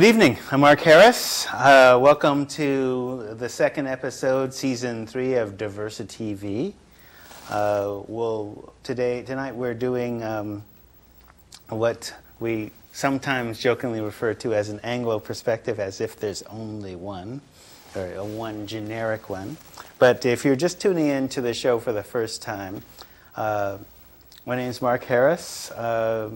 Good evening, I'm Mark Harris. Welcome to the second episode, season 3 of DiversiTV. Tonight we're doing what we sometimes jokingly refer to as an Anglo perspective, as if there's only one, or a one generic one. But if you're just tuning in to the show for the first time, my name's Mark Harris. I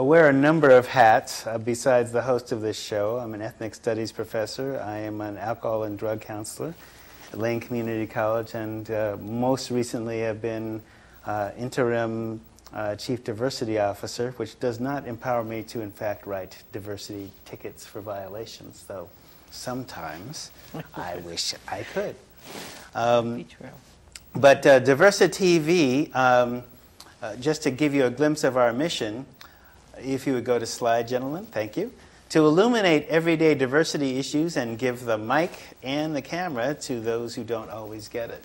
wear a number of hats besides the host of this show. I'm an ethnic studies professor. I am an alcohol and drug counselor at Lane Community College, and most recently I've been interim chief diversity officer, which does not empower me to, in fact, write diversity tickets for violations, though sometimes I wish I could. But DiversiTV, just to give you a glimpse of our mission, if you would go to slide, gentlemen, thank you, to illuminate everyday diversity issues and give the mic and the camera to those who don't always get it.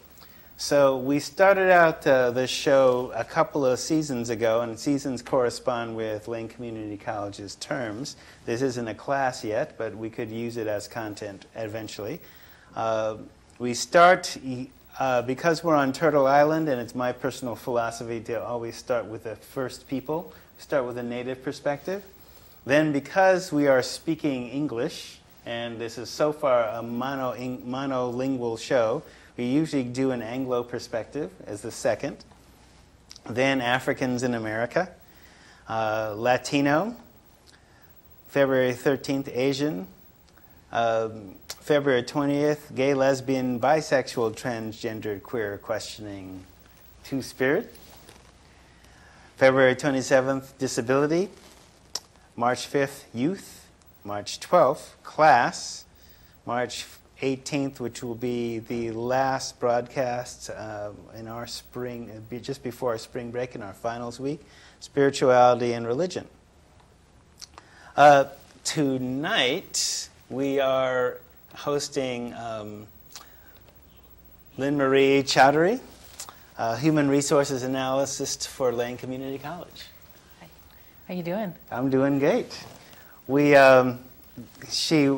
So we started out this show a couple of seasons ago, and seasons correspond with Lane Community College's terms. This isn't a class yet, but we could use it as content eventually. We start, because we're on Turtle Island, and it's my personal philosophy to always start with the first people, start with a native perspective. Then, because we are speaking English, and this is so far a monolingual show, we usually do an Anglo perspective as the second. Then Africans in America, Latino, February 13th, Asian, February 20th, gay, lesbian, bisexual, transgendered, queer, questioning, two-spirit. February 27th, disability. March 5th, youth. March 12th, class. March 18th, which will be the last broadcast in our spring, just before our spring break in our finals week, spirituality and religion. Tonight, we are hosting Lynn Marie Chowdrury, Human Resources Analyst for Lane Community College. Hi. How you doing? I'm doing great. She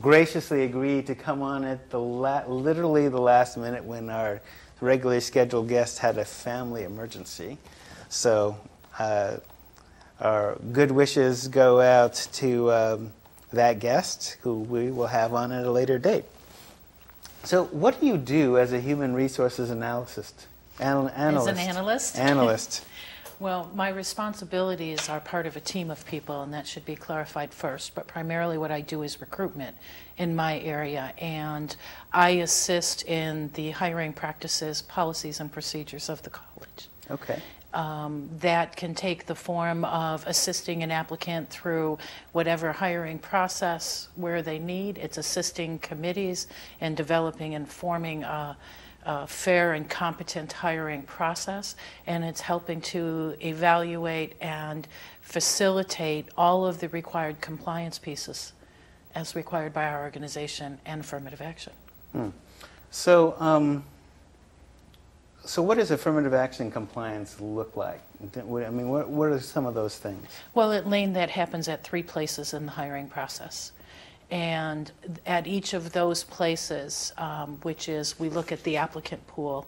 graciously agreed to come on at literally the last minute when our regularly scheduled guest had a family emergency. So our good wishes go out to that guest, who we will have on at a later date. So what do you do as a human resources analyst? As an analyst? Analyst. Well, my responsibilities are part of a team of people, and that should be clarified first, but primarily what I do is recruitment in my area, and I assist in the hiring practices, policies, and procedures of the college. Okay. That can take the form of assisting an applicant through whatever hiring process where they need. It's assisting committees and developing and forming a fair and competent hiring process, and it's helping to evaluate and facilitate all of the required compliance pieces as required by our organization and affirmative action. Hmm. So, so what does affirmative action compliance look like? I mean, what are some of those things? Well, at Lane, that happens at 3 places in the hiring process. And at each of those places, which is we look at the applicant pool,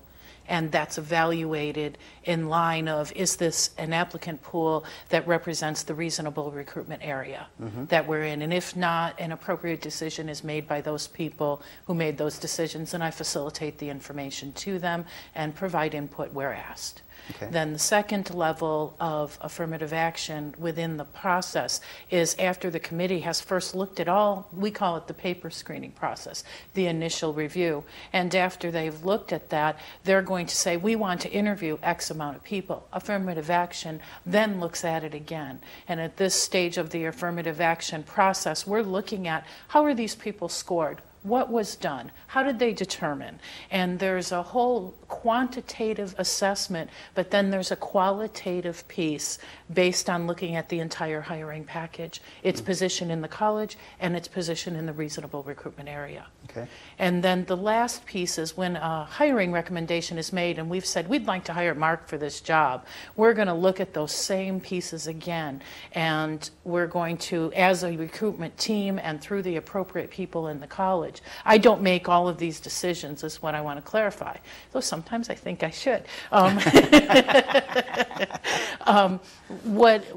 and that's evaluated in line of, is this an applicant pool that represents the reasonable recruitment area that we're in? And if not, an appropriate decision is made by those people who made those decisions, and I facilitate the information to them and provide input where asked. Okay. Then the second level of affirmative action within the process is after the committee has first looked at all, we call it the paper screening process, the initial review. And after they've looked at that, they're going to say, we want to interview X amount of people. Affirmative action then looks at it again. And at this stage of the affirmative action process, we're looking at how are these people scored? What was done? How did they determine? And there's a whole quantitative assessment, but then there's a qualitative piece based on looking at the entire hiring package, its position in the college, and its position in the reasonable recruitment area. Okay. And then the last piece is when a hiring recommendation is made, and we've said we'd like to hire Mark for this job, we're going to look at those same pieces again, and we're going to, as a recruitment team and through the appropriate people in the college, I don't make all of these decisions, is what I want to clarify, though sometimes I think I should.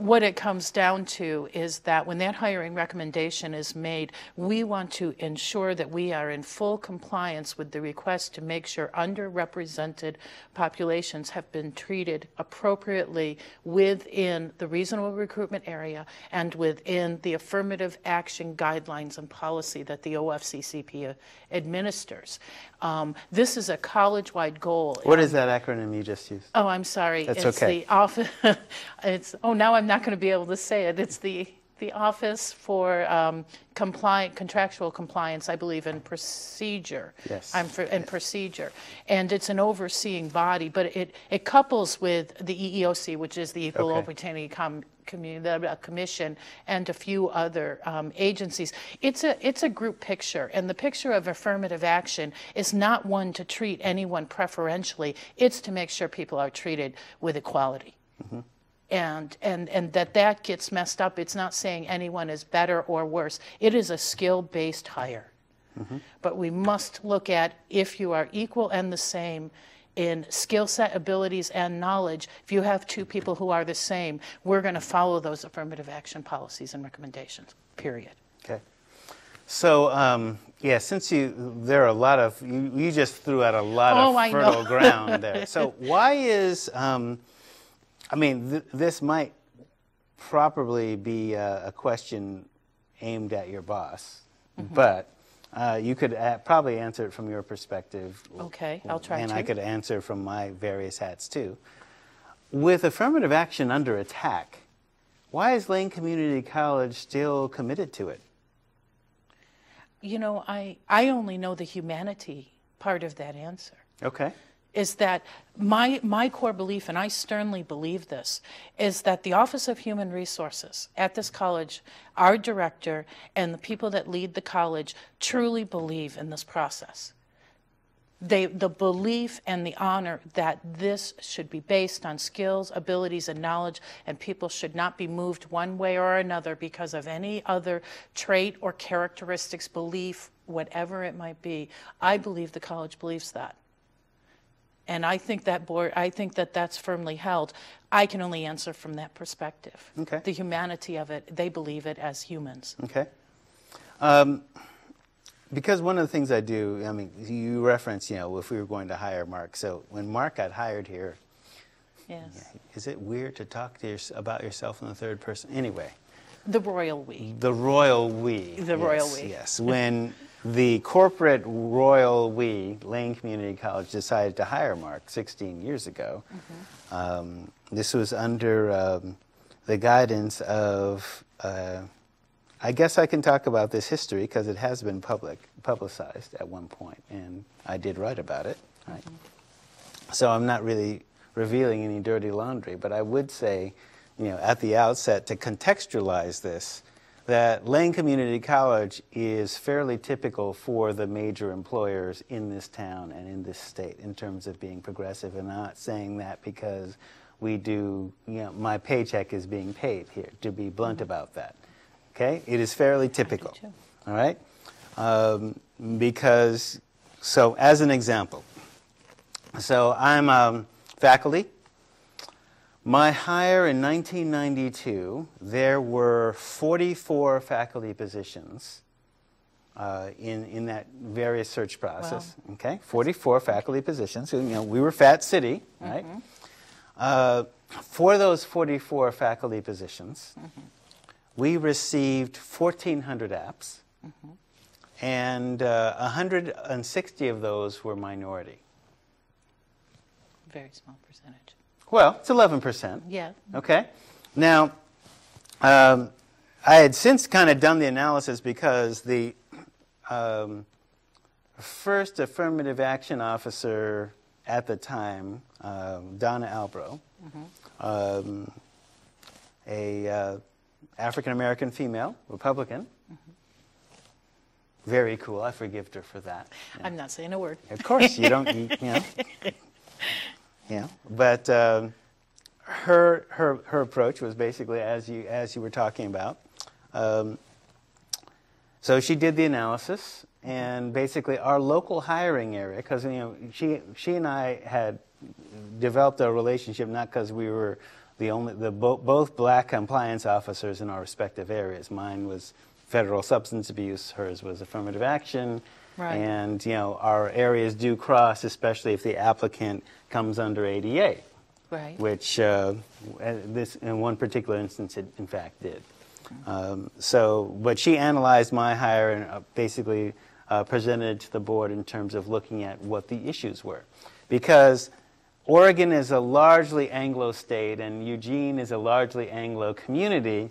What it comes down to is that when that hiring recommendation is made, we want to ensure that we are in full compliance with the request to make sure underrepresented populations have been treated appropriately within the reasonable recruitment area and within the affirmative action guidelines and policy that the OFCCP administers. This is a college-wide goal. What is that acronym you just used? Oh, I'm sorry. That's okay. It's the office. It's, oh, now I'm not going to be able to say it. It's the Office for Contractual Compliance, I believe, and Procedure. Yes. Procedure. And it's an overseeing body, but it couples with the EEOC, which is the Equal Opportunity Commission, and a few other agencies. It's a group picture, and the picture of affirmative action is not one to treat anyone preferentially. It's to make sure people are treated with equality. Mm-hmm. And that gets messed up. It's not saying anyone is better or worse. It is a skill-based hire. Mm-hmm. But we must look at if you are equal and the same in skill set, abilities, and knowledge. If you have two people who are the same, we're going to follow those affirmative action policies and recommendations, period. Okay. So, yeah, since there are a lot of, you just threw out a lot of fertile ground there. So why is... I mean, this might probably be a question aimed at your boss, mm-hmm. but you could probably answer it from your perspective. Okay, I'll try and I could answer from my various hats, too. With affirmative action under attack, why is Lane Community College still committed to it? You know, I only know the humanity part of that answer. Okay. Is that my core belief, and I sternly believe this, is that the Office of Human Resources at this college, our director, and the people that lead the college truly believe in this process. The belief and the honor that this should be based on skills, abilities, and knowledge, and people should not be moved one way or another because of any other trait or characteristics, belief, whatever it might be. I believe the college believes that. And I think that that's firmly held. I can only answer from that perspective. Okay. The humanity of it, they believe it as humans. Okay. Because one of the things I do, I mean, you reference, you know, if we were going to hire Mark. So when Mark got hired here, yes. Is it weird to talk to about yourself in the third person? Anyway. The royal we. The royal we. The royal we. Yes. When... The corporate royal we, Lane Community College, decided to hire Mark 16 years ago. Mm-hmm. This was under the guidance of, I guess I can talk about this history because it has been publicized at one point, and I did write about it. Mm-hmm. Right? So I'm not really revealing any dirty laundry, but I would say, you know, at the outset, to contextualize this, that Lane Community College is fairly typical for the major employers in this town and in this state in terms of being progressive, and not saying that because we do, you know, my paycheck is being paid here, to be blunt about that, okay? It is fairly typical, all right? Because, so as an example, so I'm faculty. My hire in 1992, there were 44 faculty positions in that various search process. Wow. Okay, 44 faculty positions. So, you know, we were Fat City, right? Mm-hmm. For those 44 faculty positions, mm-hmm. we received 1,400 apps, mm-hmm. and 160 of those were minority. Very small percentage. Well, it's 11%. Yeah. Okay. Now, I had since kind of done the analysis because first affirmative action officer at the time, Donna Albro, a African-American female, Republican. Very cool. I forgived her for that. Yeah. I'm not saying a word. Of course, you don't. You know. Yeah, but her approach was basically as you were talking about. So she did the analysis, and basically our local hiring area, because you know she and I had developed a relationship not because we were both black compliance officers in our respective areas. Mine was federal substance abuse, hers was affirmative action, right. And you know our areas do cross, especially if the applicant comes under ADA, right? Which this in one particular instance it in fact did. But she analyzed my hire and basically presented it to the board in terms of looking at what the issues were, because Oregon is a largely Anglo state and Eugene is a largely Anglo community.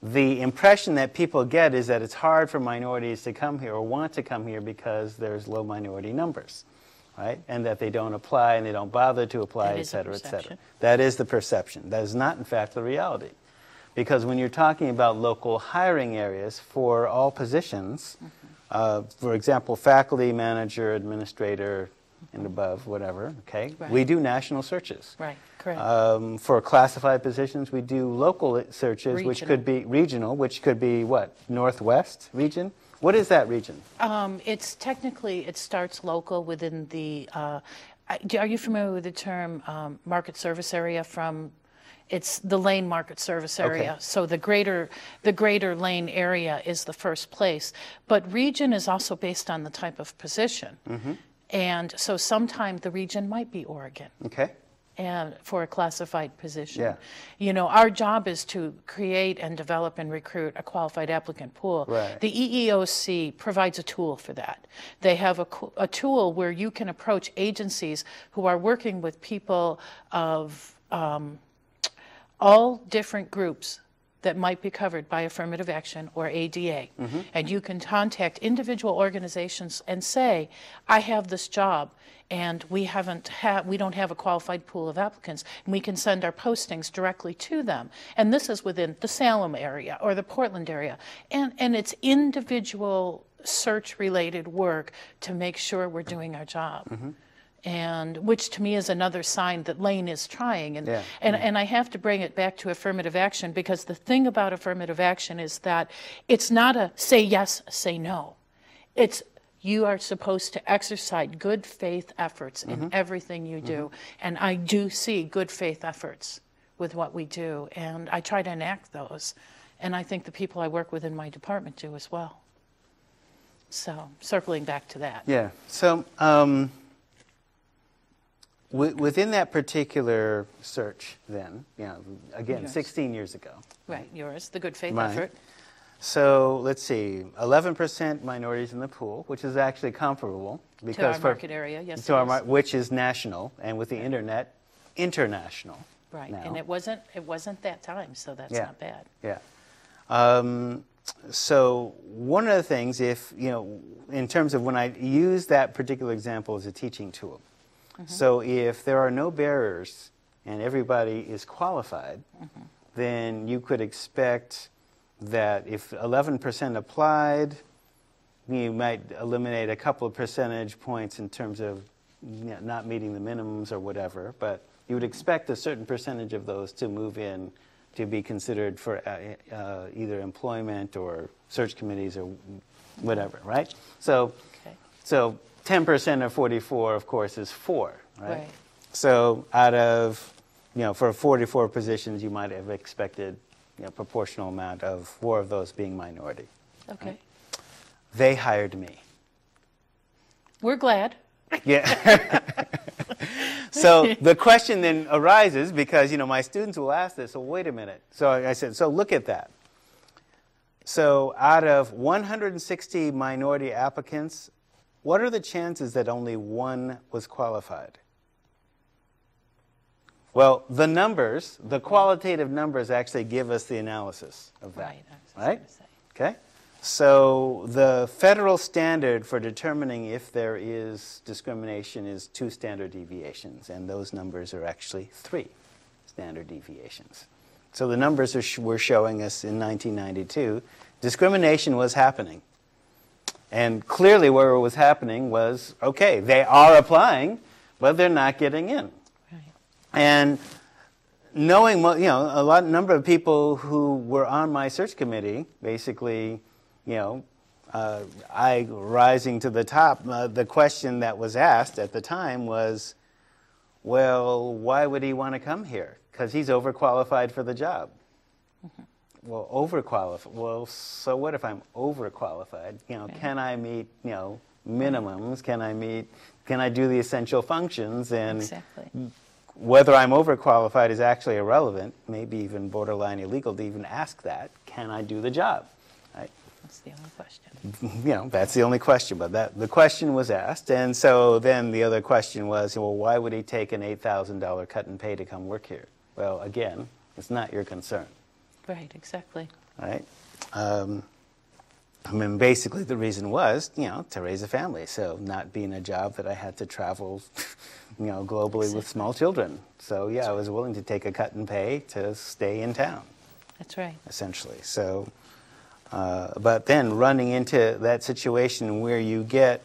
The impression that people get is that it's hard for minorities to come here or want to come here because there's low minority numbers, right? And that they don't apply and they don't bother to apply, et cetera, et cetera. That is the perception. That is not, in fact, the reality. Because when you're talking about local hiring areas for all positions, for example, faculty, manager, administrator, and above, whatever, okay? Right. We do national searches. Right, correct. For classified positions, we do local searches, which could be regional, which could be what? Northwest region? What is that region? It's technically, it starts local within the, are you familiar with the term market service area from, it's the Lane market service area. Okay. So the greater Lane area is the first place. But region is also based on the type of position. And so sometimes the region might be Oregon. Okay. And for a classified position. Yeah. You know, our job is to create and develop and recruit a qualified applicant pool. Right. The EEOC provides a tool for that. They have a tool where you can approach agencies who are working with people of all different groups that might be covered by affirmative action or ADA. And you can contact individual organizations and say, I have this job and we don't have a qualified pool of applicants, and we can send our postings directly to them. And this is within the Salem area or the Portland area. And it's individual search related work to make sure we're doing our job. And which to me is another sign that Lane is trying. And, and I have to bring it back to affirmative action, because the thing about affirmative action is that it's not a say yes, say no. It's you are supposed to exercise good faith efforts in everything you do. And I do see good faith efforts with what we do. And I try to enact those. And I think the people I work with in my department do as well. So circling back to that. Yeah. So, within that particular search, then, you know, again, yours. 16 years ago. Right, yours, the good faith effort. So let's see, 11% minorities in the pool, which is actually comparable because to our market area, yes. To our which is national, and with the internet, international. Right, now. And it wasn't that time, so that's not bad. Yeah. So one of the things, if you know, in terms of when I use that particular example as a teaching tool. So if there are no barriers and everybody is qualified, then you could expect that if 11% applied, you might eliminate a couple of percentage points in terms of not meeting the minimums or whatever, but you would expect a certain percentage of those to move in to be considered for either employment or search committees or whatever, right? So, so 10% of 44, of course, is 4, right? So out of, you know, for 44 positions, you might have expected, you know, proportional amount of 4 of those being minority. Okay. Right? They hired me. We're glad. Yeah. So the question then arises, because, you know, my students will ask this, so wait a minute. So I said, so look at that. So out of 160 minority applicants, what are the chances that only 1 was qualified? Well, the numbers, the qualitative numbers actually give us the analysis of that. Right? Okay? So the federal standard for determining if there is discrimination is 2 standard deviations, and those numbers are actually 3 standard deviations. So the numbers are were showing us in 1992, discrimination was happening. And clearly where it was happening was, okay, they are applying, but they're not getting in. Right. And knowing, you know, a number of people who were on my search committee, basically, you know, rising to the top, the question that was asked at the time was, well, why would he want to come here? Because he's overqualified for the job. Mm-hmm. Well, overqualified. Well, so what if I'm overqualified? You know, okay. Can I meet, you know, minimums? Can I meet, can I do the essential functions? And exactly. Whether I'm overqualified is actually irrelevant, maybe even borderline illegal to even ask that. Can I do the job? Right? That's the only question. You know, that's the only question, but that, the question was asked. And so then the other question was, well, why would he take an $8,000 cut in pay to come work here? Well, again, it's not your concern. Right, exactly. Right. I mean, basically the reason was, you know, to raise a family. So not being a job that I had to travel, you know, globally exactly. with small children. So, yeah, I was willing to take a cut in pay to stay in town. That's right. Essentially. So, but then running into that situation where you get,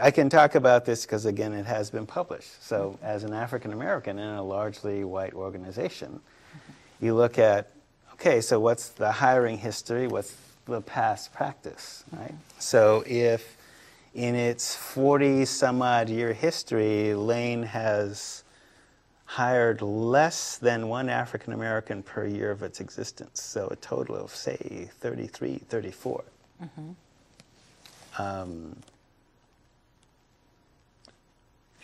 I can talk about this because, again, it has been published. So as an African-American in a largely white organization, you look at, okay, so what's the hiring history? What's the past practice, right? So if in its 40-some-odd-year history, Lane has hired less than 1 African-American per year of its existence, so a total of, say, 33, 34. Mm-hmm.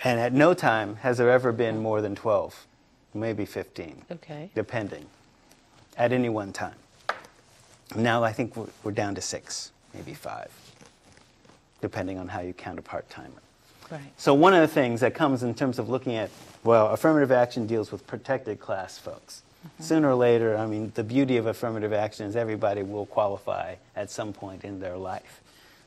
And at no time has there ever been more than 12, maybe 15, okay. depending, at any one time. Now I think we're down to 6, maybe 5, depending on how you count a part-timer. Right. So one of the things that comes in terms of looking at, well, affirmative action deals with protected class folks. Mm-hmm. Sooner or later, I mean, the beauty of affirmative action is everybody will qualify at some point in their life,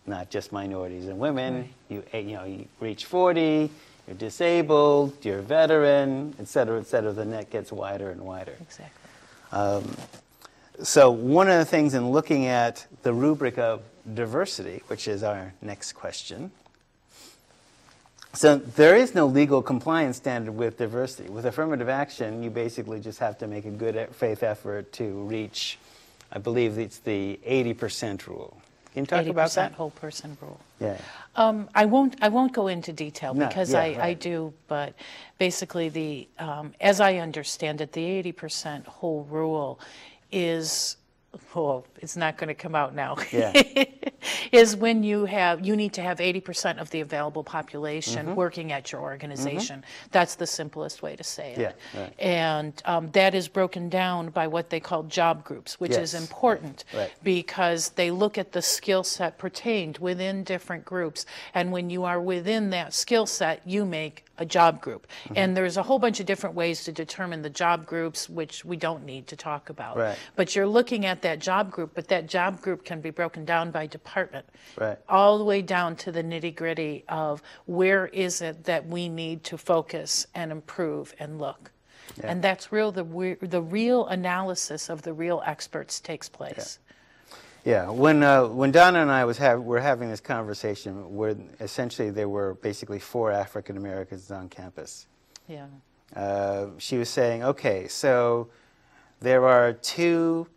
not just minorities and women. Right. You know, you reach 40, you're disabled, you're a veteran, et cetera, the net gets wider and wider. Exactly. So one of the things in looking at the rubric of diversity, which is our next question, so there is no legal compliance standard with diversity. With affirmative action, you basically just have to make a good faith effort to reach, I believe it's the 80% rule. Can you talk about that? 80% whole person rule. Yeah. I won't go into detail because I do, but basically the as I understand it, the 80% whole rule is, well, it's not going to come out now. Yeah. Is when you have, you need to have 80% of the available population mm-hmm. working at your organization. Mm-hmm. That's the simplest way to say it. Yeah, right. And that is broken down by what they call job groups, which yes. is important right. Right. because they look at the skill set pertained within different groups. And when you are within that skill set, you make a job group. Mm-hmm. And there's a whole bunch of different ways to determine the job groups, which we don't need to talk about. Right. But you're looking at that job group, but that job group can be broken down by department, right. all the way down to the nitty-gritty of where is it that we need to focus and improve and look. Yeah. And that's real, the real analysis of the real experts takes place. Yeah, when Donna and I were having this conversation, where essentially there were basically 4 African Americans on campus. Yeah. She was saying, okay, so there are 2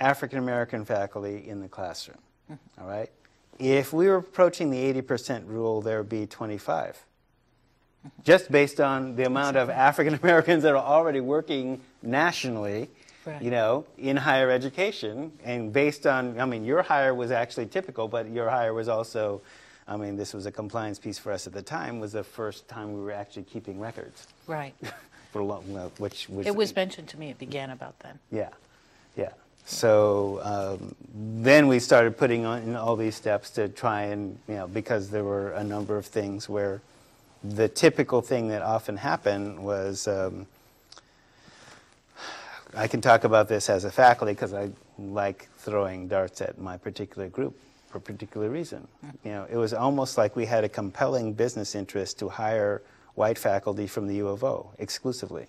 African American faculty in the classroom, mm-hmm. all right? If we were approaching the 80% rule, there would be 25, mm-hmm. just based on the amount exactly. of African Americans that are already working nationally, right. you know, in higher education, and based on, I mean, your hire was actually typical, but your hire was also, I mean, this was a compliance piece for us at the time, was the first time we were actually keeping records. Right. for long, which was, it was mentioned to me, it began about then. Yeah, yeah. So then we started putting on all these steps to try and, you know, because there were a number of things where the typical thing that often happened was I can talk about this as a faculty because I like throwing darts at my particular group for a particular reason. You know, it was almost like we had a compelling business interest to hire white faculty from the U of O exclusively,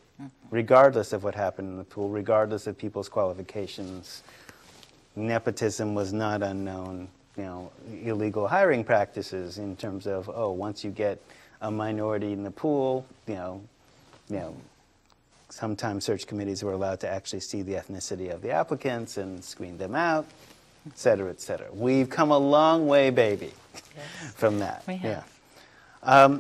regardless of what happened in the pool, regardless of people's qualifications. Nepotism was not unknown, you know, illegal hiring practices in terms of, oh, once you get a minority in the pool, you know, sometimes search committees were allowed to actually see the ethnicity of the applicants and screen them out, et cetera, et cetera. We've come a long way, baby, from that. We have. Yeah.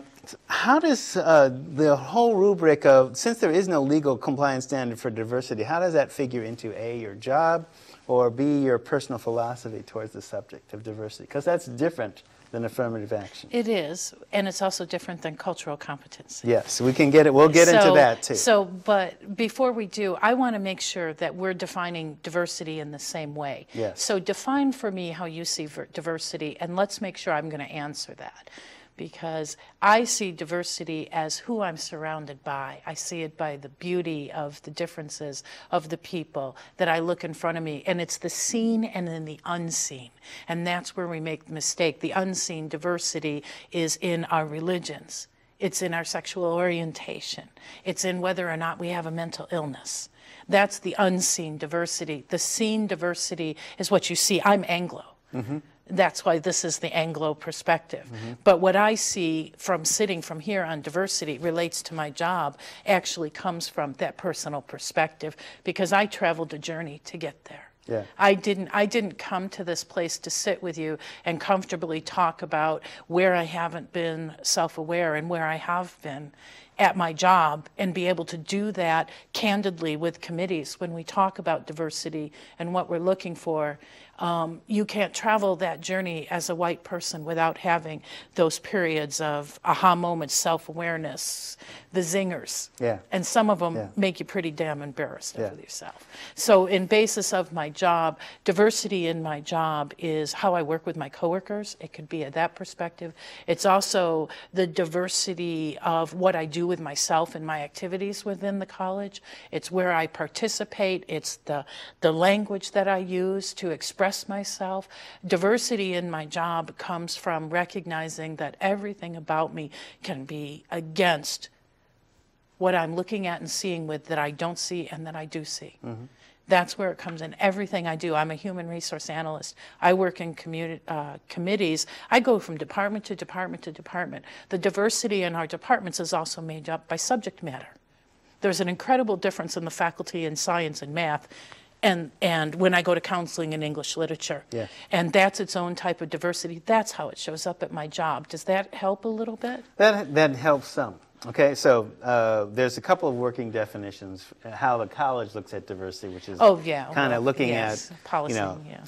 How does the whole rubric of, since there is no legal compliance standard for diversity, how does that figure into A, your job, or B, your personal philosophy towards the subject of diversity? Because that's different than affirmative action. It is, and it's also different than cultural competency. Yes, we can get it, we'll get into that too. So, but before we do, I want to make sure that we're defining diversity in the same way. Yes. So define for me how you see diversity, and let's make sure I'm going to answer that. Because I see diversity as who I'm surrounded by. I see it by the beauty of the differences of the people that I look in front of me, and it's the seen and then the unseen, and that's where we make the mistake. The unseen diversity is in our religions. It's in our sexual orientation. It's in whether or not we have a mental illness. That's the unseen diversity. The seen diversity is what you see. I'm Anglo. Mm-hmm. That's why this is the Anglo perspective. Mm-hmm. But what I see from sitting from here on diversity relates to my job, actually comes from that personal perspective, because I traveled a journey to get there. Yeah. I didn't come to this place to sit with you and comfortably talk about where I haven't been self-aware and where I have been at my job, and be able to do that candidly with committees when we talk about diversity and what we're looking for. You can't travel that journey as a white person without having those periods of aha moments, self-awareness, the zingers. Yeah. And some of them make you pretty damn embarrassed with yourself. So in basis of my job, diversity in my job is how I work with my coworkers. It could be at that perspective. It's also the diversity of what I do with myself and my activities within the college. It's where I participate. It's the language that I use to express myself. Diversity in my job comes from recognizing that everything about me can be against what I'm looking at and seeing with that I don't see and that I do see. Mm-hmm. That's where it comes in. Everything I do. I'm a human resource analyst. I work in committees. I go from department to department to department. The diversity in our departments is also made up by subject matter. There's an incredible difference in the faculty in science and math and when I go to counseling in English literature. Yeah. And that's its own type of diversity. That's how it shows up at my job. Does that help a little bit? That helps some. Okay, so there's a couple of working definitions how the college looks at diversity, which is kind of looking at policy, you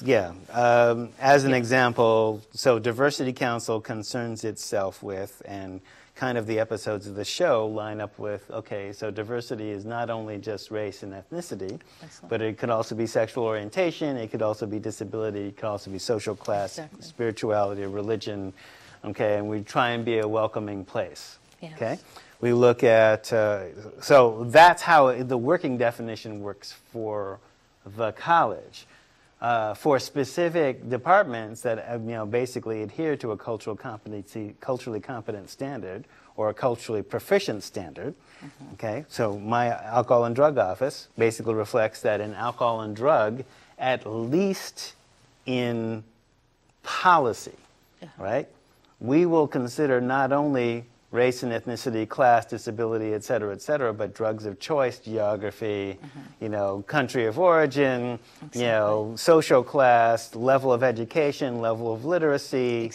know, as an example. So Diversity Council concerns itself with, and kind of the episodes of the show line up with, okay, so diversity is not only just race and ethnicity, but it could also be sexual orientation, it could also be disability, it could also be social class, spirituality, religion, okay, and we try and be a welcoming place. Yes. Okay, we look at, so that's how the working definition works for the college. For specific departments that basically adhere to a culturally competent standard or a culturally proficient standard, okay, so my alcohol and drug office basically reflects that in alcohol and drug, at least in policy, right, we will consider not only race and ethnicity, class, disability, et cetera, but drugs of choice, geography, you know, country of origin, you know, social class, level of education, level of literacy,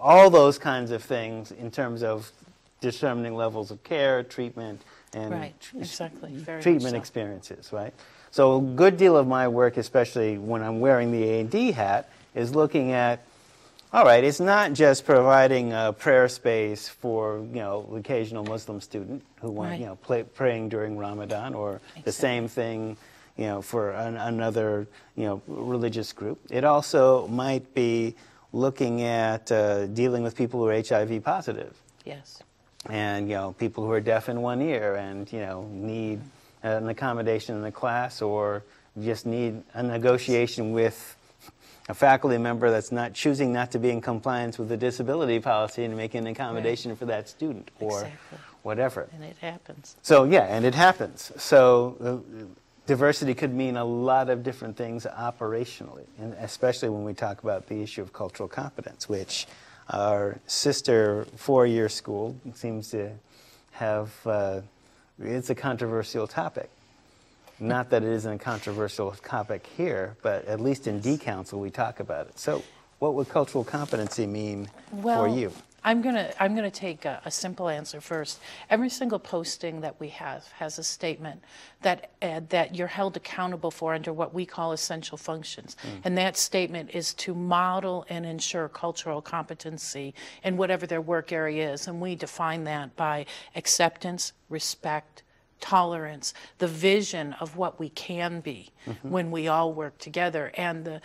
all those kinds of things in terms of determining levels of care, treatment, and treatment experiences, right? So a good deal of my work, especially when I'm wearing the A&D hat, is looking at, all right, it's not just providing a prayer space for, you know, the occasional Muslim student who wants, you know, praying during Ramadan, or the same thing, you know, for another, you know, religious group. It also might be looking at dealing with people who are HIV positive. Yes. And, you know, people who are deaf in one ear and, you know, need an accommodation in the class, or just need a negotiation with a faculty member that's choosing not to be in compliance with the disability policy and make an accommodation for that student, or whatever. And it happens. So yeah, and it happens. So diversity could mean a lot of different things operationally, and especially when we talk about the issue of cultural competence, which our sister four-year school seems to have, it's a controversial topic. Not that it isn't a controversial topic here, but at least in D Council we talk about it. So what would cultural competency mean for you? I'm gonna take a simple answer first. Every single posting that we have has a statement that that you're held accountable for under what we call essential functions, and that statement is to model and ensure cultural competency in whatever their work area is, and we define that by acceptance, respect, tolerance, the vision of what we can be when we all work together, and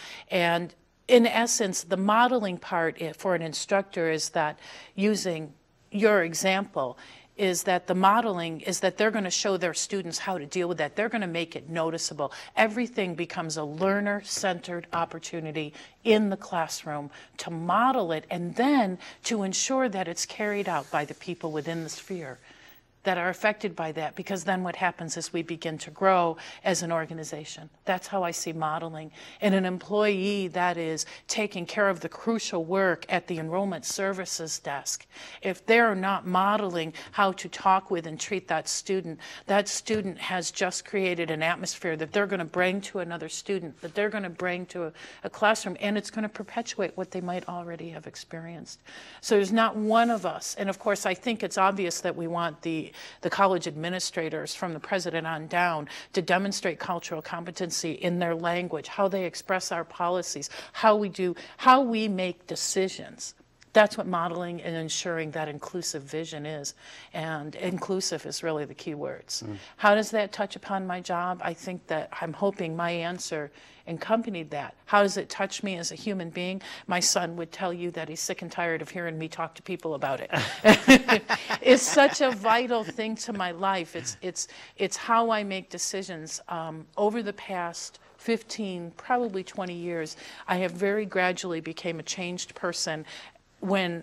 in essence, the modeling part for an instructor is that using your example is that the modeling is that they're going to show their students how to deal with that. They're going to make it noticeable. Everything becomes a learner-centered opportunity in the classroom to model it and then to ensure that it's carried out by the people within the sphere that are affected by that, because then what happens is we begin to grow as an organization. That's how I see modeling. And an employee that is taking care of the crucial work at the enrollment services desk, if they're not modeling how to talk with and treat that student has just created an atmosphere that they're going to bring to another student, that they're going to bring to a classroom, and it's going to perpetuate what they might already have experienced. So there's not one of us, and of course I think it's obvious that we want the college administrators from the president on down to demonstrate cultural competency in their language, how they express our policies, how we make decisions. That's what modeling and ensuring that inclusive vision is, and inclusive is really the key words. How does that touch upon my job? I think that I'm hoping my answer accompanied that. How does it touch me as a human being? My son would tell you that he's sick and tired of hearing me talk to people about it. It's such a vital thing to my life. It's how I make decisions. Over the past 15, probably 20 years, I have very gradually became a changed person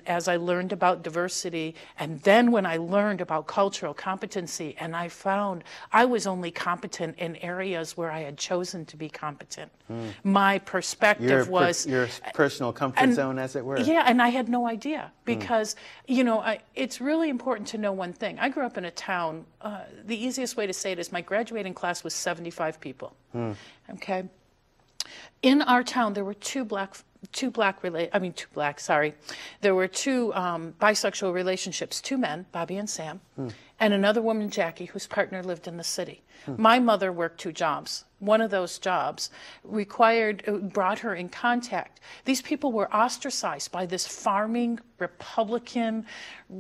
as I learned about diversity, and then when I learned about cultural competency, and I found I was only competent in areas where I had chosen to be competent. My perspective was your personal comfort zone, as it were. Yeah, and I had no idea, because you know, it's really important to know one thing. I grew up in a town, the easiest way to say it is my graduating class was 75 people. Okay, in our town there were two bisexual relationships, two men, Bobby and Sam, and another woman, Jackie, whose partner lived in the city. My mother worked two jobs. One of those jobs brought her in contact. These people were ostracized by this farming, Republican,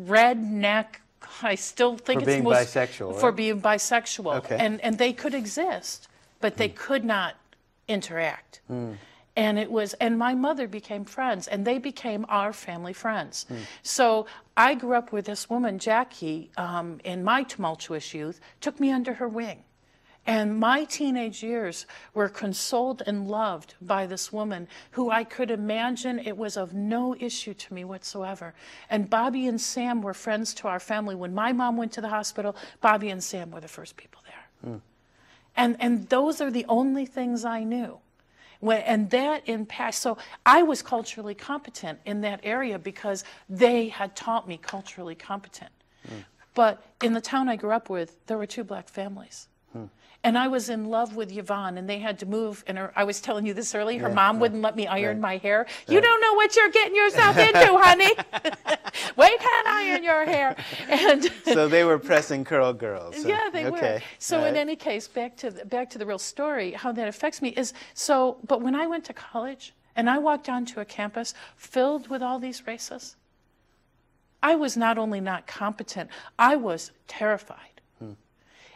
redneck, I still think it's most... bisexual, right? For being bisexual. Okay. And they could exist, but they could not interact. And it was, and my mother became friends, and they became our family friends. So I grew up with this woman, Jackie, in my tumultuous youth, took me under her wing. And my teenage years were consoled and loved by this woman who I could imagine it was of no issue to me whatsoever. And Bobby and Sam were friends to our family. When my mom went to the hospital, Bobby and Sam were the first people there. And those are the only things I knew. And that impact, so I was culturally competent in that area because they had taught me culturally competent. But in the town I grew up with, there were two black families. And I was in love with Yvonne, and they had to move. And I was telling you this early, her mom wouldn't let me iron my hair. You don't know what you're getting yourself into, honey. Wait, can't iron your hair. And so they were pressing curl girls. So. Yeah, they were. So in any case, back to the real story, how that affects me is, so, but when I went to college and I walked onto a campus filled with all these racists, I was not only not competent, I was terrified.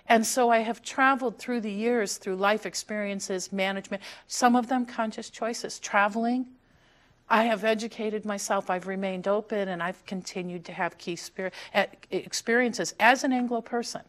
And so I have traveled through the years, through life experiences, management, some of them conscious choices, traveling. I have educated myself, I've remained open, and I've continued to have key experiences as an Anglo person.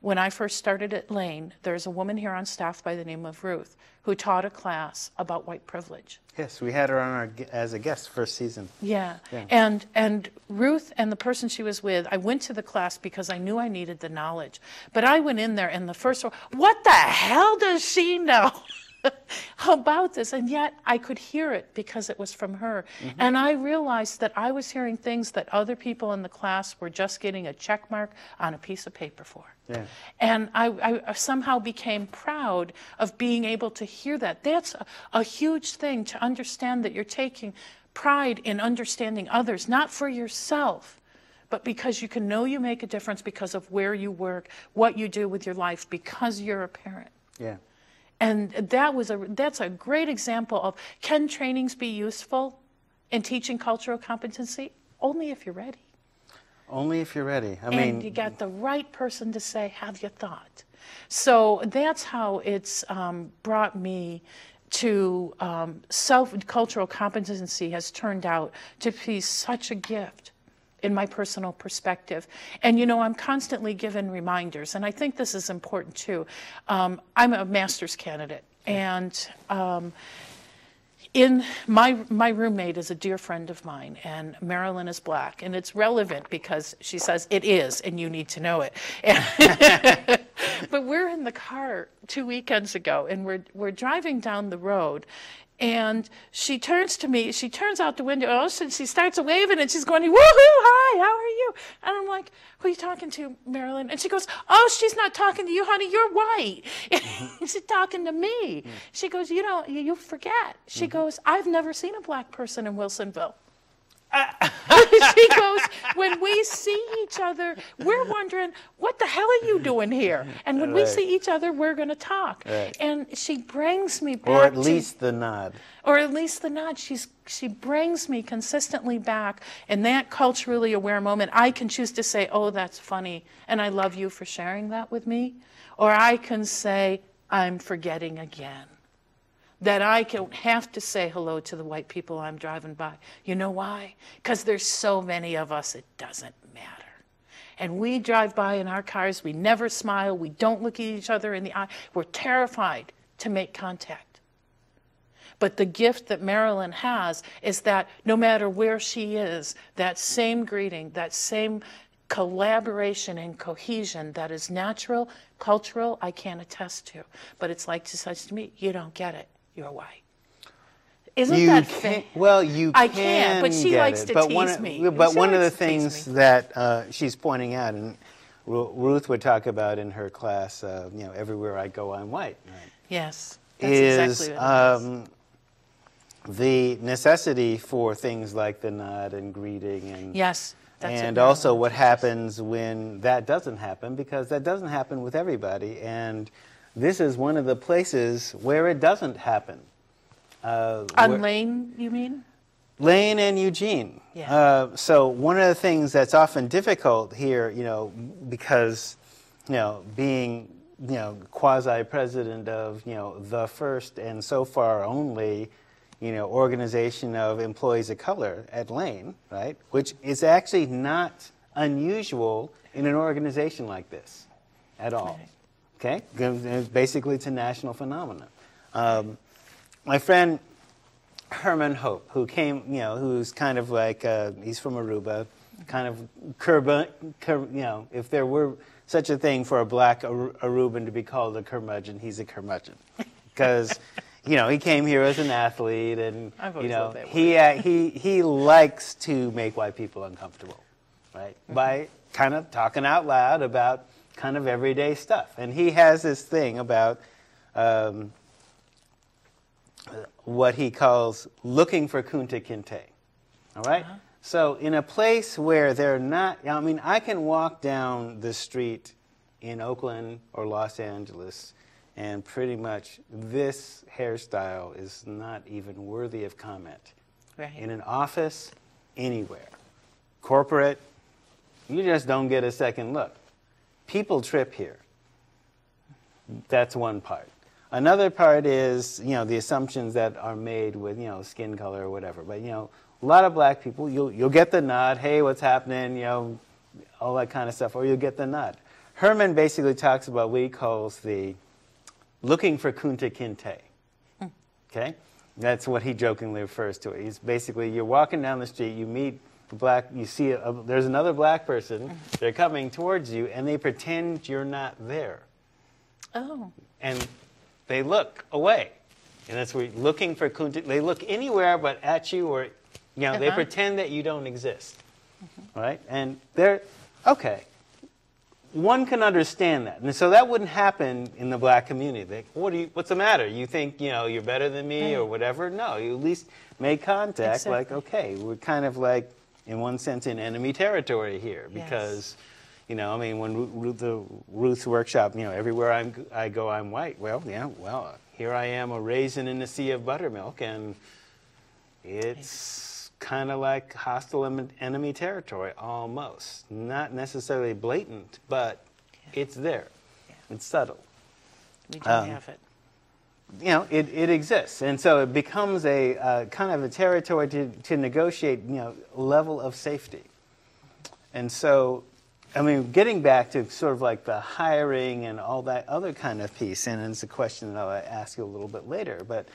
When I first started at Lane, there's a woman here on staff by the name of Ruth who taught a class about white privilege. Yes, we had her on our, as a guest first season. Yeah, yeah. And Ruth and the person she was with, I went to the class because I knew I needed the knowledge. But I went in there and the first one, what the hell does she know about this? And yet I could hear it because it was from her. Mm-hmm. And I realized that I was hearing things that other people in the class were just getting a check mark on a piece of paper for. Yeah. And I somehow became proud of being able to hear that. That's a huge thing, to understand that you're taking pride in understanding others, not for yourself, but because you can know you make a difference because of where you work, what you do with your life, because you're a parent. Yeah. And that was that's a great example of, can trainings be useful in teaching cultural competency? Only if you're ready. Only if you're ready. I mean, you got the right person to say, have you thought? So that's how it's brought me to cultural competency has turned out to be such a gift in my personal perspective. And you know, I'm constantly given reminders, and I think this is important too. I'm a master's candidate, and in my roommate is a dear friend of mine, and Marilyn is black, and it's relevant because she says it is, and you need to know it. But we're in the car 2 weekends ago, and we're driving down the road, and she turns to me, she turns out the window, and she starts waving, and she's going, woohoo, hi, how are you? And I'm like, who are you talking to, Marilyn? And she goes, oh, she's not talking to you, honey, you're white. Mm-hmm. She's talking to me. Mm-hmm. She goes, you know, you forget. She mm-hmm. goes, I've never seen a black person in Wilsonville. She goes, when we see each other, we're wondering, what the hell are you doing here? And when right. we see each other, we're going to talk. Right. And she brings me back. Or at least the nod. Or at least the nod. She brings me consistently back in that culturally aware moment. I can choose to say, oh, that's funny, and I love you for sharing that with me. Or I can say, I'm forgetting again. That I don't have to say hello to the white people I'm driving by. You know why? Because there's so many of us, it doesn't matter. And we drive by in our cars, we never smile, we don't look at each other in the eye. We're terrified to make contact. But the gift that Marilyn has is that no matter where she is, that same greeting, that same collaboration and cohesion that is natural, cultural, I can't attest to. But it's like she says to me, you don't get it. Your way. Isn't that fair? Well, you can. I can, but she likes to tease me. But one of the things that she's pointing out, and Ruth would talk about in her class, you know, everywhere I go, I'm white. Right? Yes, that's exactly what it is. The necessity for things like the nod and greeting, and yes, and also what happens when that doesn't happen, because that doesn't happen with everybody, and this is one of the places where it doesn't happen. On Lane, you mean? Lane and Eugene. Yeah. So one of the things that's often difficult here, you know, because, you know, being, you know, quasi-president of, you know, the first and so far only, you know, organization of employees of color at Lane, right? Which is actually not unusual in an organization like this at all. Right. Okay, basically it's a national phenomenon. My friend Herman Hope, who came, you know, who's kind of like, he's from Aruba, kind of you know, if there were such a thing for a black Aruban to be called a curmudgeon, he's a curmudgeon. Because, you know, he came here as an athlete, and, you know, he likes to make white people uncomfortable, right? Mm-hmm. By kind of talking out loud about kind of everyday stuff. And he has this thing about what he calls looking for Kunta Kinte, all right? Uh-huh. So in a place where they're not, I mean, I can walk down the street in Oakland or Los Angeles, and pretty much this hairstyle is not even worthy of comment. Right. In an office, anywhere. Corporate, you just don't get a second look. People trip here. That's one part. Another part is, you know, the assumptions that are made with, you know, skin color or whatever. But, you know, a lot of black people, you'll get the nod, hey, what's happening, you know, all that kind of stuff, or you'll get the nod. Herman basically talks about what he calls the looking for Kunta Kinte, okay? That's what he jokingly refers to it. He's basically, you're walking down the street, you meet black, you see, there's another black person, they're coming towards you, and they pretend you're not there. Oh. And they look away. And that's where you're looking for Kunta, they look anywhere but at you, or, you know, they pretend that you don't exist, right? And they're, okay. One can understand that, and so that wouldn't happen in the black community. They, what's the matter? You think, you know, you're better than me or whatever? No, you at least make contact. Exactly. Like, okay, we're kind of like, in one sense, in enemy territory here, because, you know, I mean, when the Ruth's workshop, you know, everywhere I go, I'm white. Well, yeah, well, here I am, a raisin in a sea of buttermilk, and it's kind of like hostile enemy territory, almost. Not necessarily blatant, but it's there. Yeah. It's subtle. We do have it. You know, it exists. And so it becomes a kind of a territory to negotiate, you know, level of safety. And so, I mean, getting back to sort of like the hiring and all that other kind of piece, and it's a question that I'll ask you a little bit later, but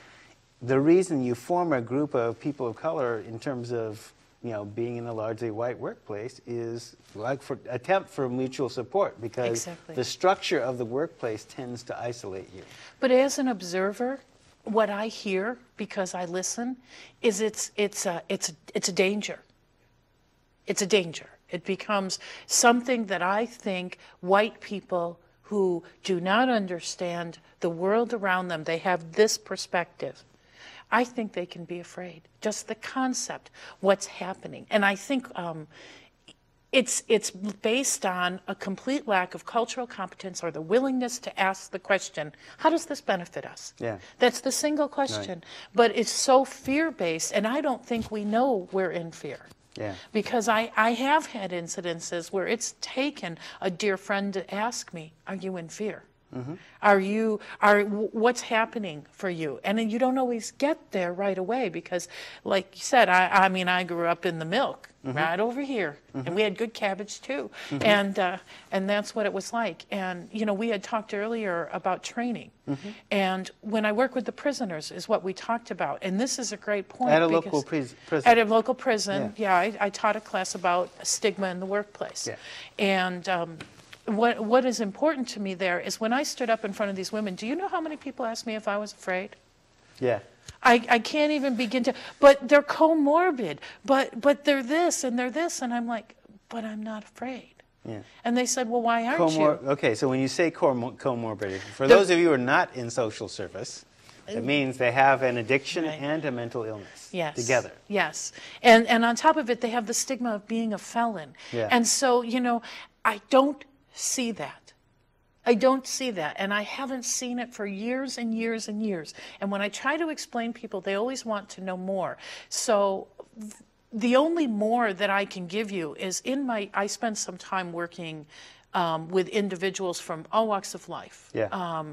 the reason you form a group of people of color in terms of, you know, being in a largely white workplace is like for attempt for mutual support, because the structure of the workplace tends to isolate you. But as an observer, what I hear, because I listen, is it's a danger. It's a danger. It becomes something that I think white people who do not understand the world around them, they have this perspective. I think they can be afraid. Just the concept, what's happening. And I think it's based on a complete lack of cultural competence or the willingness to ask the question, how does this benefit us? Yeah. That's the single question. Right. But it's so fear-based, and I don't think we know we're in fear. Yeah. Because I have had incidences where it's taken a dear friend to ask me, are you in fear? What's happening for you? And then you don't always get there right away, because like you said, I mean, I grew up in the milk right over here, and we had good cabbage too, and that's what it was like. And you know, we had talked earlier about training, and when I work with the prisoners is what we talked about, and this is a great point. At a local prison. At a local prison, I taught a class about stigma in the workplace, and what is important to me there is when I stood up in front of these women, do you know how many people asked me if I was afraid? Yeah. I can't even begin to, but they're comorbid, but they're this and they're this, and I'm like, but I'm not afraid. Yeah. And they said, well, why aren't you? Okay, so when you say comorbid, for those of you who are not in social service, it means they have an addiction and a mental illness together. Yes, and on top of it, they have the stigma of being a felon. Yeah. And so, you know, I don't see that. I don't see that, and I haven't seen it for years and years and years. And when I try to explain people, they always want to know more. So the only more that I can give you is I spend some time working with individuals from all walks of life. Yeah.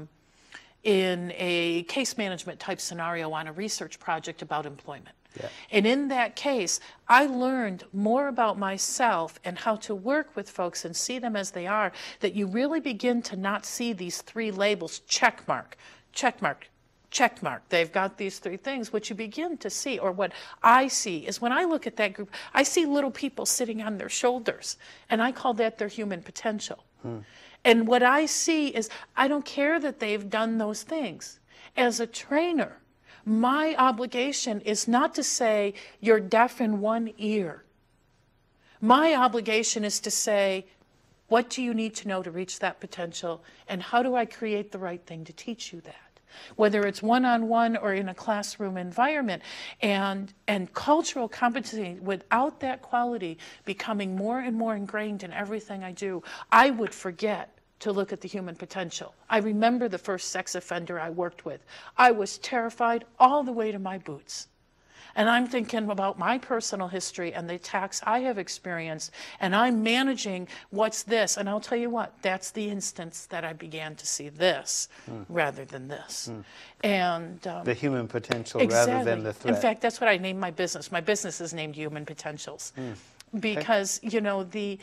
In a case management type scenario on a research project about employment. Yeah. And in that case, I learned more about myself and how to work with folks and see them as they are, that you really begin to not see these three labels, check mark, check mark, check mark. They've got these three things. What you begin to see, or what I see, is when I look at that group, I see little people sitting on their shoulders, and I call that their human potential. And what I see is, I don't care that they've done those things. As a trainer, my obligation is not to say, you're deaf in one ear. My obligation is to say, what do you need to know to reach that potential, and how do I create the right thing to teach you that? Whether it's one-on-one or in a classroom environment. And cultural competency, without that quality becoming more and more ingrained in everything I do, I would forget to look at the human potential. I remember the first sex offender I worked with. I was terrified all the way to my boots. And I'm thinking about my personal history and the attacks I have experienced, and I'm managing what's this. And I'll tell you what, that's the instance that I began to see this rather than this. And the human potential rather than the threat. In fact, that's what I named my business. My business is named Human Potentials because, you know, the...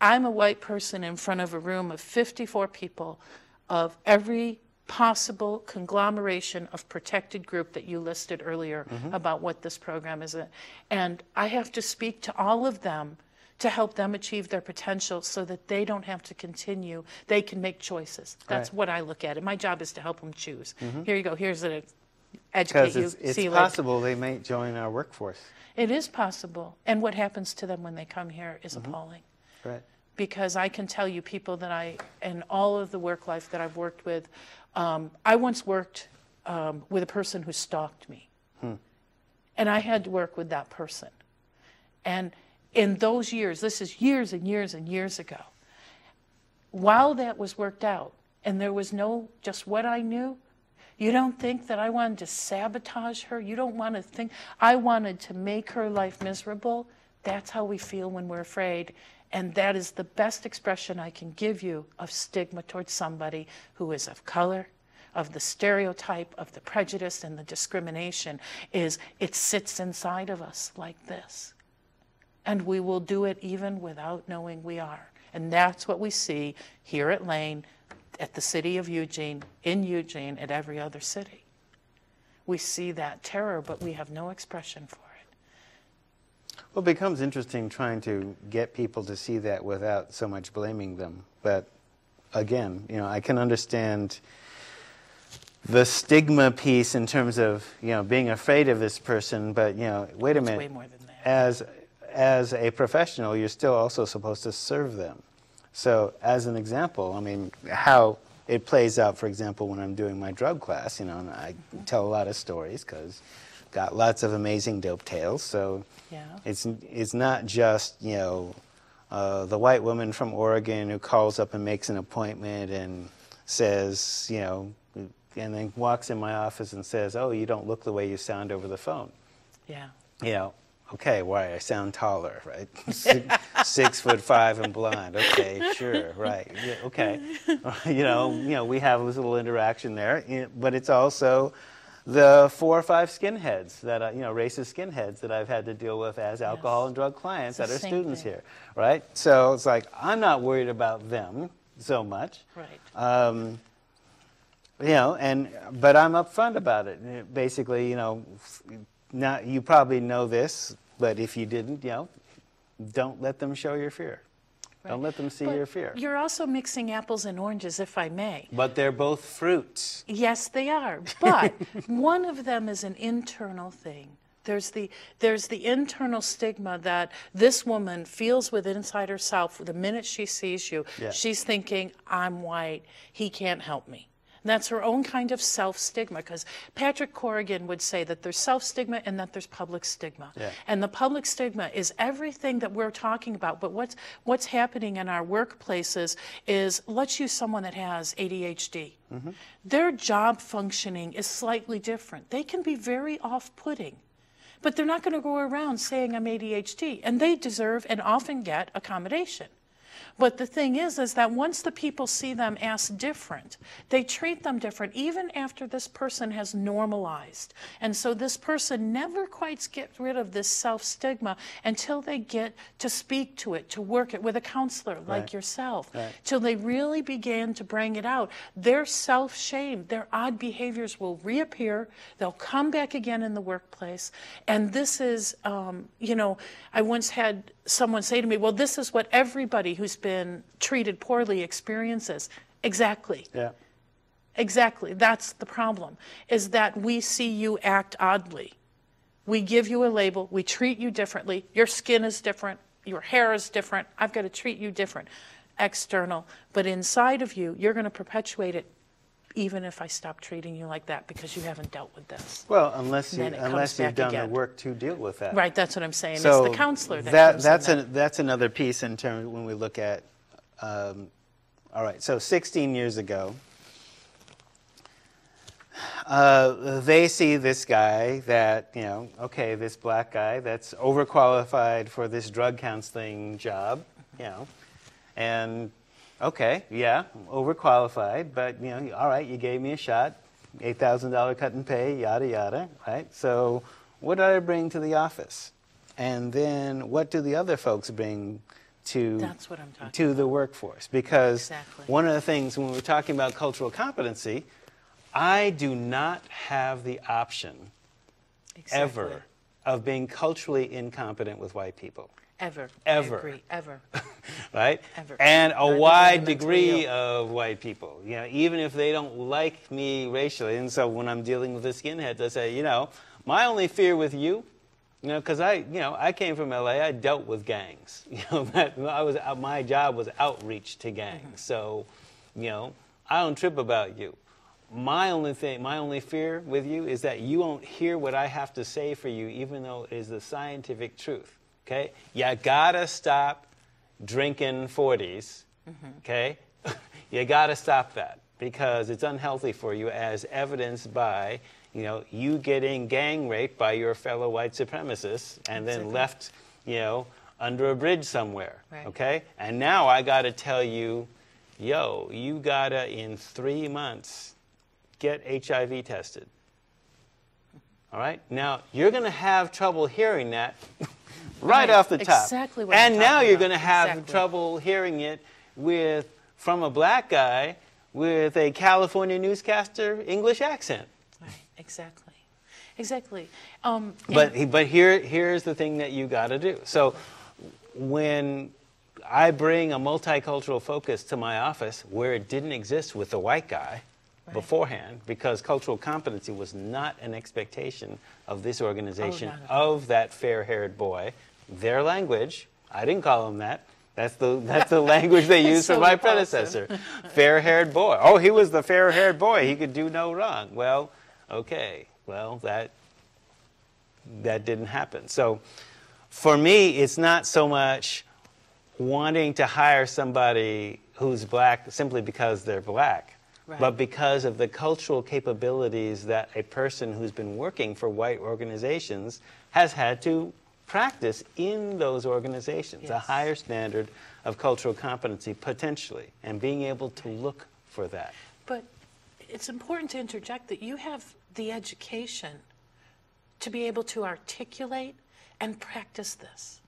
I'm a white person in front of a room of 54 people of every possible conglomeration of protected group that you listed earlier about what this program is. And I have to speak to all of them to help them achieve their potential so that they don't have to continue. They can make choices. That's what I look at it. My job is to help them choose. Here you go. Here's an educate you. It's possible they may join our workforce. It is possible. And what happens to them when they come here is appalling. Right. Because I can tell you people that I, in all of the work life that I've worked with, I once worked with a person who stalked me. And I had to work with that person. And in those years, this is years and years and years ago, while that was worked out, and there was no, just what I knew, you don't think that I wanted to sabotage her? You don't want to think, I wanted to make her life miserable? That's how we feel when we're afraid. And that is the best expression I can give you of stigma towards somebody who is of color, of the stereotype, of the prejudice and the discrimination, is it sits inside of us like this. And we will do it even without knowing we are. And that's what we see here at Lane, at the city of Eugene, in Eugene, at every other city. We see that terror, but we have no expression for it. Well, it becomes interesting trying to get people to see that without so much blaming them. But again, you know, I can understand the stigma piece in terms of, you know, being afraid of this person. But, you know, wait a minute. It's way more than that. As a professional, you're still also supposed to serve them. So as an example, I mean, how it plays out, for example, when I'm doing my drug class, you know, and I tell a lot of stories because... got lots of amazing dope tales, so it's not just, you know, the white woman from Oregon who calls up and makes an appointment and says, you know, and then walks in my office and says, oh, you don't look the way you sound over the phone. Yeah. You know, okay, why? I sound taller, right? 6'5" and blonde. Okay, sure, right. Yeah, okay. You know, we have this little interaction there, but it's also... the 4 or 5 skinheads that, you know, racist skinheads that I've had to deal with as alcohol and drug clients that are students here, right? So it's like, I'm not worried about them so much. Right. You know, but I'm upfront about it. Basically, you know, not, you probably know this, but if you didn't, you know, don't let them show your fear. Right. Don't let them see your fear. You're also mixing apples and oranges, if I may. But they're both fruits. Yes, they are. But one of them is an internal thing. There's the internal stigma that this woman feels within inside herself the minute she sees you. Yeah. She's thinking, I'm white. He can't help me. And that's her own kind of self-stigma, because Patrick Corrigan would say that there's self-stigma and that there's public stigma. Yeah. And the public stigma is everything that we're talking about. But what's happening in our workplaces is, let's use someone that has ADHD. Their job functioning is slightly different. They can be very off-putting. But they're not going to go around saying, I'm ADHD. And they deserve and often get accommodation. But the thing is that once the people see them as different, they treat them different, even after this person has normalized. And so this person never quite gets rid of this self-stigma until they get to speak to it, to work it with a counselor like yourself, till they really begin to bring it out. Their self-shame, their odd behaviors will reappear. They'll come back again in the workplace. And this is, you know, I once had someone say to me, well, this is what everybody who's been treated poorly experiences. Exactly. Yeah. Exactly. That's the problem, is that we see you act oddly. We give you a label. We treat you differently. Your skin is different. Your hair is different. I've got to treat you different. External. But inside of you, you're going to perpetuate it even if I stop treating you like that, because you haven't dealt with this. Well, unless you've done the work to deal with that. Right, that's what I'm saying. So it's the counselor that's another piece in terms when we look at, all right, so 16 years ago, They see this guy that, you know, okay, this black guy that's overqualified for this drug counseling job, you know, and okay, yeah, overqualified, but, you know, all right, you gave me a shot, $8,000 cut and pay, yada, yada, right? So what do I bring to the office? And then what do the other folks bring to, that's what I'm talking about, the workforce? Because exactly. One of the things when we're talking about cultural competency, I do not have the option exactly. ever of being culturally incompetent with white people. Ever. Ever. I agree. Ever. Right? Ever. And a wide degree of white people. You know, even if they don't like me racially. And so when I'm dealing with a skinhead, I say, you know, my only fear with you, you know, because I came from LA, I dealt with gangs. You know, my job was outreach to gangs. Mm-hmm. So, you know, I don't trip about you. My only fear with you is that you won't hear what I have to say for you, even though it is the scientific truth. Okay? You gotta stop drinking 40s. Mm-hmm. Okay? You gotta stop that because it's unhealthy for you, as evidenced by, you know, you getting gang raped by your fellow white supremacists and then left, you know, under a bridge somewhere. Right. Okay? And now I gotta tell you, yo, you gotta in 3 months get HIV tested. All right? Now, you're going to have trouble hearing that right off the top. Exactly what and now you're going to have trouble hearing it from a black guy with a California newscaster English accent. Right. Exactly. Exactly. But here's the thing that you got to do. So when I bring a multicultural focus to my office where it didn't exist with the white guy, right. beforehand, because cultural competency was not an expectation of this organization, of that fair-haired boy, their language. I didn't call him that. That's the language they used for my predecessor. Fair-haired boy. Oh, he was the fair-haired boy. He could do no wrong. Well, okay. Well, that didn't happen. So for me, it's not so much wanting to hire somebody who's black simply because they're black. Right. But because of the cultural capabilities that a person who's been working for white organizations has had to practice in those organizations, yes. a higher standard of cultural competency potentially, and being able to look for that. But it's important to interject that you have the education to be able to articulate and practice this.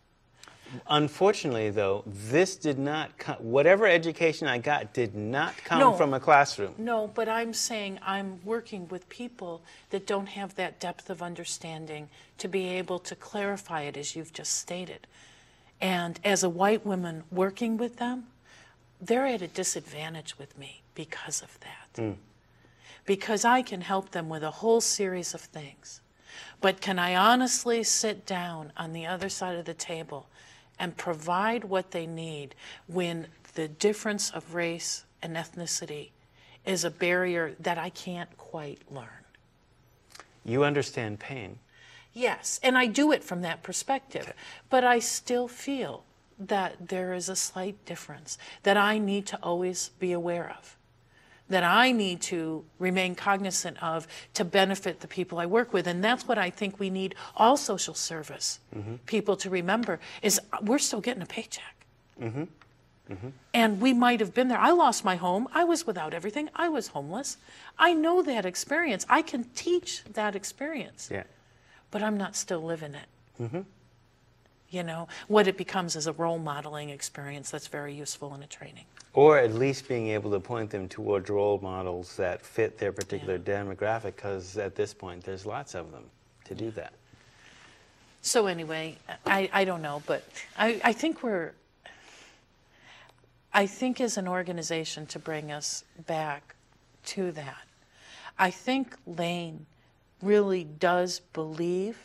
Unfortunately, though, this did not come, whatever education I got did not come from a classroom. No, but I'm saying I'm working with people that don't have that depth of understanding to be able to clarify it, as you've just stated. And as a white woman working with them, they're at a disadvantage with me because of that. Mm. Because I can help them with a whole series of things. But can I honestly sit down on the other side of the table and provide what they need when the difference of race and ethnicity is a barrier that I can't quite learn? You understand pain. Yes, and I do it from that perspective. Okay. But I still feel that there is a slight difference that I need to always be aware of, that I need to remain cognizant of to benefit the people I work with. And that's what I think we need all social service mm-hmm. people to remember, is we're still getting a paycheck. Mm-hmm. Mm-hmm. And we might have been there. I lost my home. I was without everything. I was homeless. I know that experience. I can teach that experience. Yeah. But I'm not still living it. Mm-hmm. You know, what it becomes is a role modeling experience that's very useful in a training. Or at least being able to point them towards role models that fit their particular yeah. demographic, because at this point there's lots of them to do that. So anyway, I don't know, but I think I think as an organization, to bring us back to that, I think Lane really does believe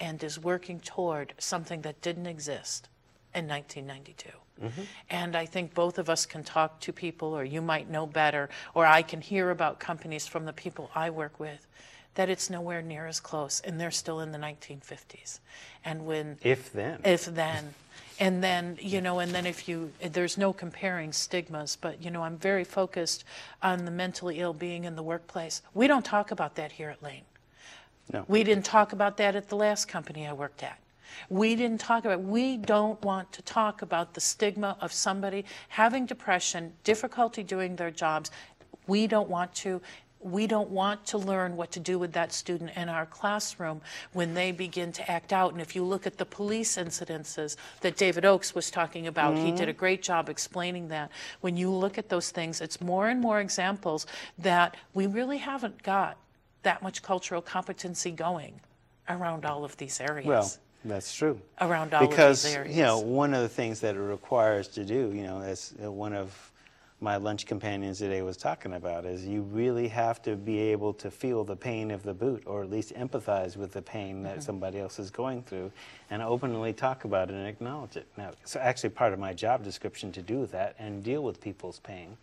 and is working toward something that didn't exist in 1992. Mm-hmm. And I think both of us can talk to people, or you might know better, or I can hear about companies from the people I work with, that it's nowhere near as close, and they're still in the 1950s. And when... If then. If then. And then, you know, and then if you, there's no comparing stigmas, but, you know, I'm very focused on the mentally ill being in the workplace. We don't talk about that here at Lane. No. We didn't talk about that at the last company I worked at. We didn't talk about, we don't want to talk about the stigma of somebody having depression, difficulty doing their jobs. We don't want to. We don't want to learn what to do with that student in our classroom when they begin to act out. And if you look at the police incidences that David Oakes was talking about, he did a great job explaining that. When you look at those things, it's more and more examples that we really haven't got that much cultural competency going around all of these areas. Well, that's true. Around all of these areas. Because, you know, one of the things that it requires to do, you know, as one of my lunch companions today was talking about, is you really have to be able to feel the pain of the boot, or at least empathize with the pain that somebody else is going through, and openly talk about it and acknowledge it. Now, it's actually part of my job description to do that and deal with people's pain,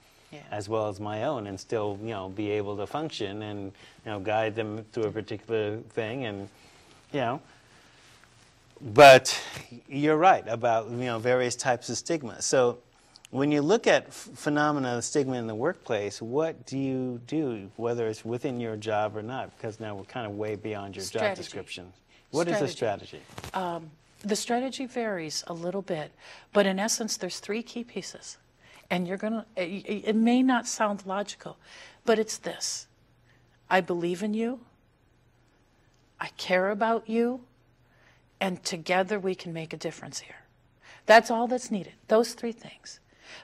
as well as my own, and still, you know, be able to function and, you know, guide them through a particular thing, and, you know. But you're right about, you know, various types of stigma. So when you look at phenomena of stigma in the workplace, what do you do, whether it's within your job or not? Because now we're kind of way beyond your job description. What is the strategy? The strategy varies a little bit, but in essence, there's three key pieces. And you're going to, it may not sound logical, but it's this. I believe in you, I care about you, and together we can make a difference here. That's all that's needed, those three things.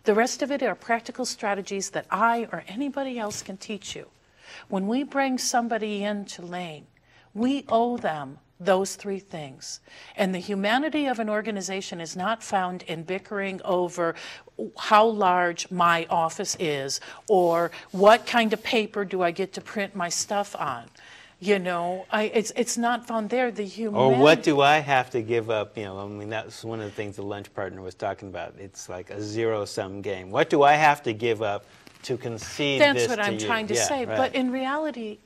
The rest of it are practical strategies that I or anybody else can teach you. When we bring somebody into Lane, we owe them those three things. And the humanity of an organization is not found in bickering over how large my office is or what kind of paper do I get to print my stuff on. You know, it's not found there, the humanity. Or what do I have to give up? You know, I mean, that's one of the things the lunch partner was talking about. It's like a zero-sum game. What do I have to give up to concede this to you? That's what I'm trying to say. Right. But in reality,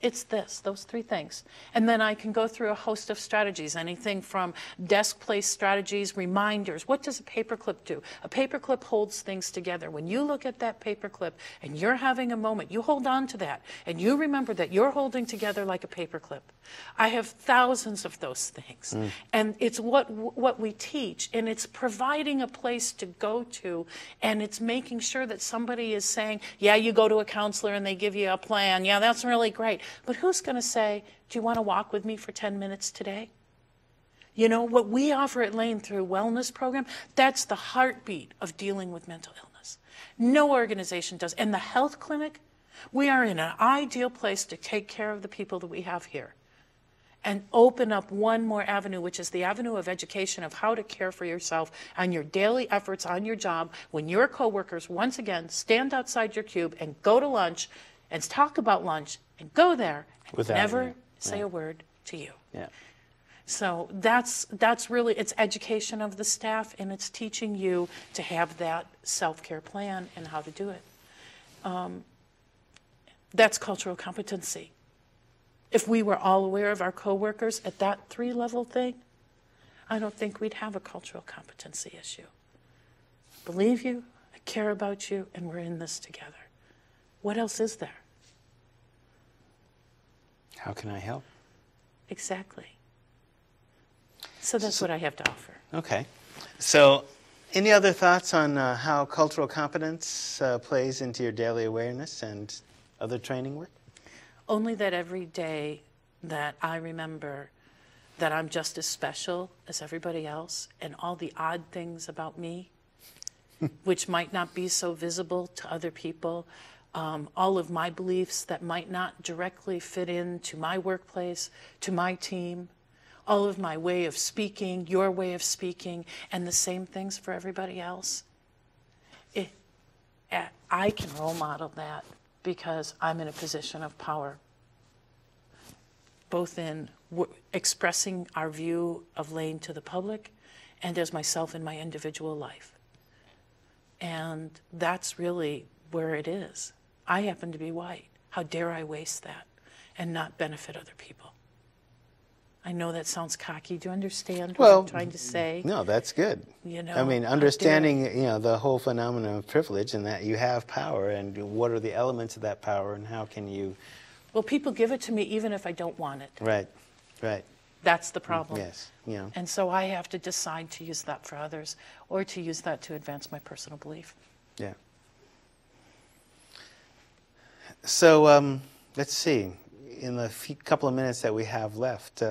it's this, those three things. And then I can go through a host of strategies, anything from desk place strategies, reminders. What does a paperclip do? A paperclip holds things together. When you look at that paperclip and you're having a moment, you hold on to that and you remember that you're holding together like a paperclip. I have thousands of those things. And it's what we teach, and it's providing a place to go to, and it's making sure that somebody is saying, yeah, you go to a counselor and they give you a plan. Yeah, that's really great. But who's going to say, do you want to walk with me for 10 minutes today? You know, what we offer at Lane through wellness program, that's the heartbeat of dealing with mental illness. No organization does. And the health clinic, we are in an ideal place to take care of the people that we have here and open up one more avenue, which is the avenue of education of how to care for yourself on your daily efforts on your job when your coworkers, once again, stand outside your cube and go to lunch and talk about lunch and go there and never say a word to you. So that's really, it's education of the staff, and it's teaching you to have that self-care plan and how to do it. That's cultural competency. If we were all aware of our coworkers at that three-level thing, I don't think we'd have a cultural competency issue. I believe you, I care about you, and we're in this together. What else is there? How can I help? Exactly. So that's what I have to offer. Okay. So any other thoughts on how cultural competence plays into your daily awareness and other training work? Only that every day that I remember that I'm just as special as everybody else, and all the odd things about me, which might not be so visible to other people, all of my beliefs that might not directly fit into my workplace, to my team, all of my way of speaking, your way of speaking, and the same things for everybody else. I can role model that because I'm in a position of power, both in expressing our view of Lane to the public and as myself in my individual life. And that's really where it is. I happen to be white. How dare I waste that and not benefit other people? I I know that sounds cocky. Do you understand what I'm trying to say? No, that's good. You know, I mean, understanding, you know, the whole phenomenon of privilege and that you have power and what are the elements of that power and how can you... Well, people give it to me even if I don't want it. Right, right. That's the problem. Yes, yeah. And so I have to decide to use that for others or to use that to advance my personal belief. Yeah. So let's see. In the couple of minutes that we have left,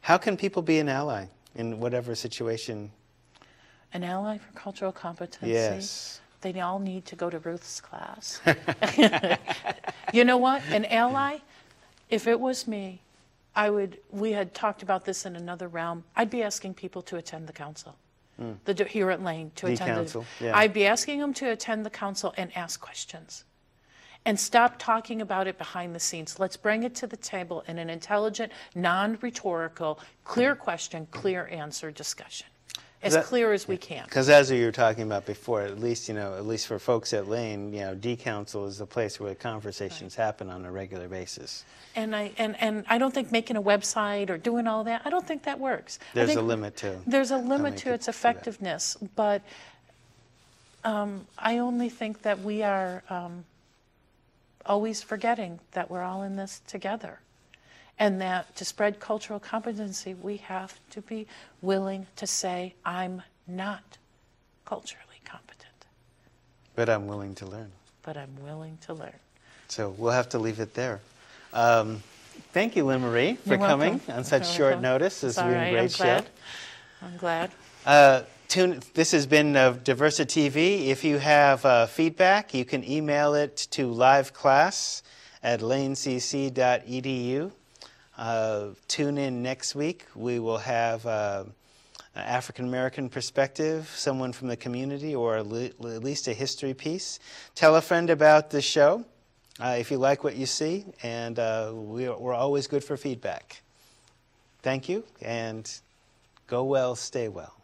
how can people be an ally in whatever situation? An ally for cultural competency? Yes. They all need to go to Ruth's class. You know what? An ally, if it was me, I would, we had talked about this in another realm, I'd be asking people to attend the council. Mm. Here at Lane, to attend the council. Yeah. I'd be asking them to attend the council and ask questions. And stop talking about it behind the scenes. Let's bring it to the table in an intelligent, non-rhetorical, clear question, clear answer discussion. As clear as we can. Because as you were talking about before, at least, you know, at least for folks at Lane, you know, D Council is the place where conversations happen on a regular basis. And I don't think making a website or doing all that, I don't think that works. There's a limit to. There's a limit to its effectiveness, but I only think that we are always forgetting that we're all in this together and that to spread cultural competency, we have to be willing to say, I'm not culturally competent. But I'm willing to learn. But I'm willing to learn. So we'll have to leave it there. Thank you, Lynn Marie, for coming on such short notice. This has been a great show. I'm glad. This has been DiversiTV. If you have feedback, you can email it to liveclass@lanecc.edu. Tune in next week. We will have an African-American perspective, someone from the community, or at least a history piece. Tell a friend about the show if you like what you see, and we're always good for feedback. Thank you, and go well, stay well.